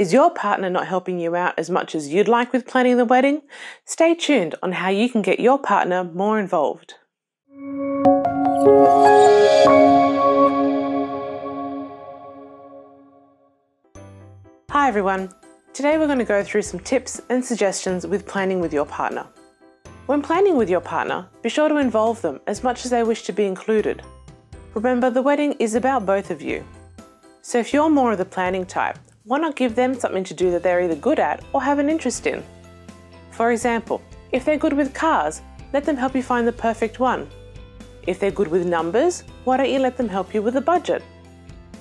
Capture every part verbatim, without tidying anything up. Is your partner not helping you out as much as you'd like with planning the wedding? Stay tuned on how you can get your partner more involved. Hi everyone, today we're going to go through some tips and suggestions with planning with your partner. When planning with your partner, be sure to involve them as much as they wish to be included. Remember, the wedding is about both of you. So if you're more of the planning type, why not give them something to do that they're either good at or have an interest in? For example, if they're good with cars, let them help you find the perfect one. If they're good with numbers, why don't you let them help you with a budget?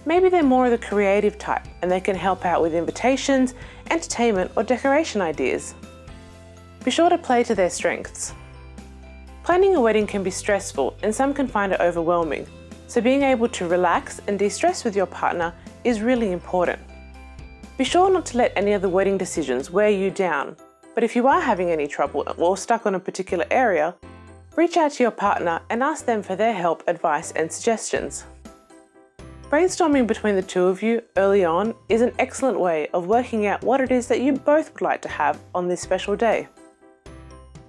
Maybe they're more of the creative type and they can help out with invitations, entertainment or decoration ideas. Be sure to play to their strengths. Planning a wedding can be stressful and some can find it overwhelming, so being able to relax and de-stress with your partner is really important. Be sure not to let any of the wedding decisions wear you down, but if you are having any trouble or stuck on a particular area, reach out to your partner and ask them for their help, advice and suggestions. Brainstorming between the two of you early on is an excellent way of working out what it is that you both would like to have on this special day.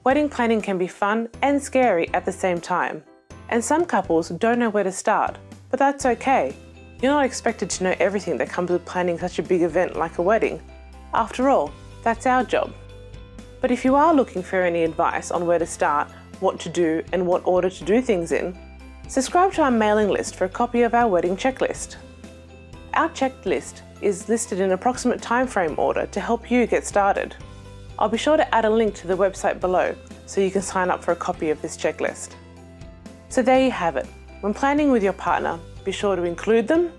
Wedding planning can be fun and scary at the same time, and some couples don't know where to start, but that's okay. You're not expected to know everything that comes with planning such a big event like a wedding. After all, that's our job. But if you are looking for any advice on where to start, what to do, and what order to do things in, subscribe to our mailing list for a copy of our wedding checklist. Our checklist is listed in approximate time frame order to help you get started. I'll be sure to add a link to the website below so you can sign up for a copy of this checklist. So there you have it. When planning with your partner, be sure to include them,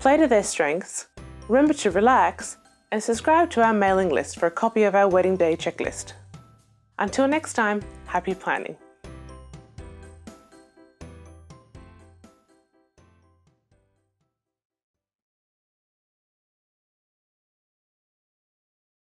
play to their strengths, remember to relax, and subscribe to our mailing list for a copy of our wedding day checklist. Until next time, happy planning.